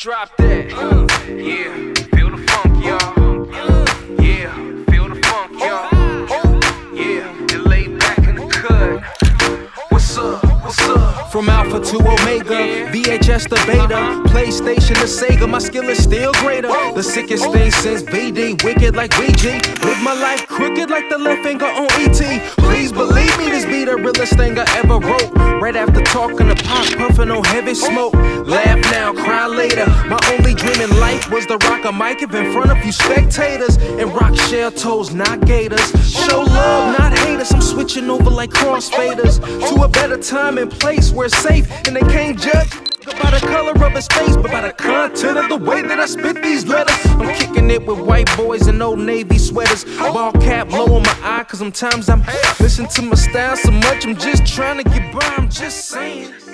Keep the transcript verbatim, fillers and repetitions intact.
Drop that. Uh, yeah, feel the funk, y'all. Uh, yeah, feel the funk, y'all. Oh, yeah, they lay back in the cut. What's up? What's up? From Alpha to Omega, yeah. V H S to Beta, uh-huh. PlayStation to Sega, my skill is still greater. Whoa. The sickest Whoa. thing since V D, wicked like V G. Live my life crooked like the left finger on E T. Please believe me, this be the realest thing I ever wrote. Right after talking to Pop, puffing on heavy smoke. Laugh now, cry later. My only dream in life was to rock a mic up in front of you spectators. And rock shell toes, not gators. Show love, not haters. I'm switching over like crossfaders to a better time and place where it's safe and they can't judge by the color of his face, but by the content of the way that I spit these letters. I'm kicking it with white boys in old navy sweaters. Ball cap low on my eye, cause sometimes I'm listening to my style so much I'm just trying to get by, I'm just saying.